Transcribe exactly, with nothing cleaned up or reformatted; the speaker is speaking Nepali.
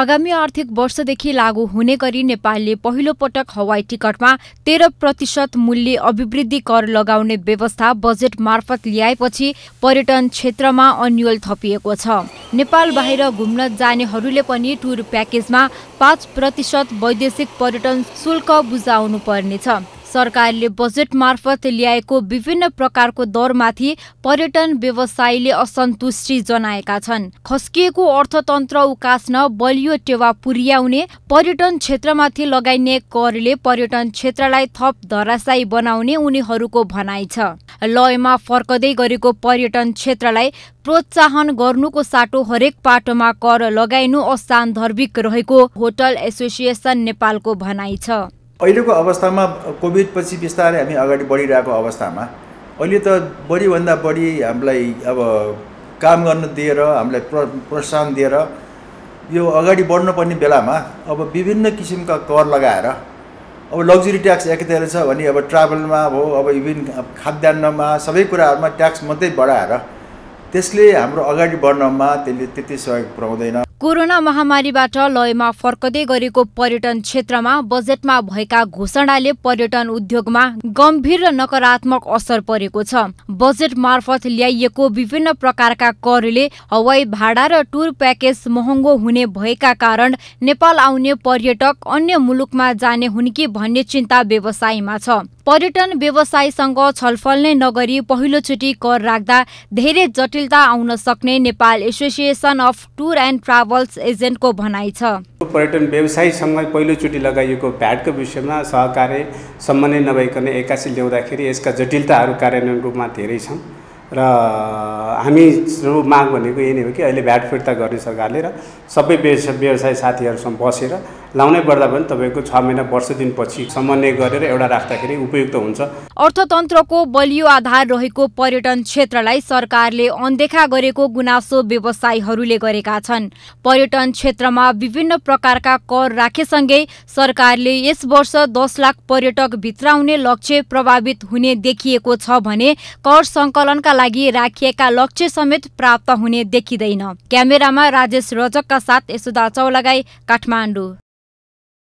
आगामी आर्थिक वर्षदेखि लागू हुने गरी नेपालले पहिलो पटक हवाई टिकटमा तेह्र प्रतिशत मूल्य अभिवृद्धि कर लगाउने व्यवस्था बजेट मार्फत ल्याएपछि पर्यटन क्षेत्रमा अन्यल थपिएको छ। नेपाल बाहिर घुम्न जानेहरूले पनि टुर प्याकेजमा पाँच प्रतिशत वैदेशिक पर्यटन शुल्क बुझाउनु पर्नेछ। सरकारले बजेट मार्फत ल्याएको विभिन्न प्रकारको दरमाथि पर्यटन व्यवसायीले असन्तुष्टि जनाएका छन्। खस्किएको अर्थतन्त्र उकास्न बलियो टेवा पुर्याउने, पर्यटन क्षेत्रमाथि लगाइने करले पर्यटन क्षेत्रलाई थप धराशायी बनाउने उनीहरूको भनाइ छ। लयमा फर्कदै गरेको पर्यटन क्षेत्रलाई प्रोत्साहन गर्नुको साटो हरेक पाटोमा कर लगाइनु असान्दर्भिक रहेको होटल एसोसिएसन नेपालको भनाइ छ। अहिलेको अवस्थामा कोभिड पछि बिस्तारै हामी अगाडि बढिरहेको अवस्थामा अहिले त बढीभन्दा बढी हामीलाई अब काम गर्न दिएर हामीलाई प्रोत्साहन दिएर यो अगाडि बढ्नुपर्ने बेलामा अब विभिन्न किसिमका कर लगाएर अब लग्जरी ट्याक्स एकतिर छ भने अब ट्राभलमा हो, अब विभिन्न खाद्यान्नमा सबै कुराहरुमा ट्याक्स मात्रै बढाएर त्यसले हाम्रो अगाडि बढ्नमा त्यसले त्यति सहयोग पुर्याउँदैन। कोरोना महामारीबाट लयमा फर्कदै गरेको पर्यटन क्षेत्रमा बजेटमा भएका घोषणाले पर्यटन उद्योगमा गम्भीर र नकारात्मक असर परेको छ। बजेट मार्फत ल्याइएको विभिन्न प्रकारका करले हवाई भाडा र टुर प्याकेज महँगो हुने भएका कारण नेपाल आउने पर्यटक अन्य मुलुकमा जाने हुन् कि भन्ने चिन्ता व्यवसायमा छ। पर्यटन व्यवसायसँग छलफल नै नगरी पहिलोचोटि कर राख्दा धेरै जटिलता आउन सक्ने Nepal association of tour and travels एजेन्टको भनाइ छ। पर्यटन व्यवसायसँग पहिलोचोटि लगाइएको भ्याटको विषयमा सहकार्य समन्वय नभइकन एक्कासी ल्याउँदाखेरि यसका जटिलताहरू कार्यान्वयन रूपमा धेरै छन् र हामीहरू माग भनेको यही नै हो कि अहिले भ्याट फिर्ता गर्ने सरकारले र सबै व्यवसाय साथीहरूसँग बसेर लाउनै पर्दा पनि तपाईको छ महिना वर्ष दिनपछि समन्वय गरेर एउटा राख्दाखेरि उपयुक्त हुन्छ। अर्थतन्त्रको बलियो आधार रहेको पर्यटन क्षेत्रलाई सरकारले अनदेखा गरेको गुनासो व्यवसायीहरूले गरेका छन्। पर्यटन क्षेत्रमा विभिन्न प्रकारका कर राखेसँगै सरकारले यस वर्ष दस लाख पर्यटक भित्राउने लक्ष्य प्रभावित हुने देखिएको छ भने कर सङ्कलनका लागि राखिएका लक्ष्य समेत प्राप्त हुने देखिँदैन। क्यामेरामा राजेश रजकका साथ यशोदा चौलागाई, काठमाडौँ।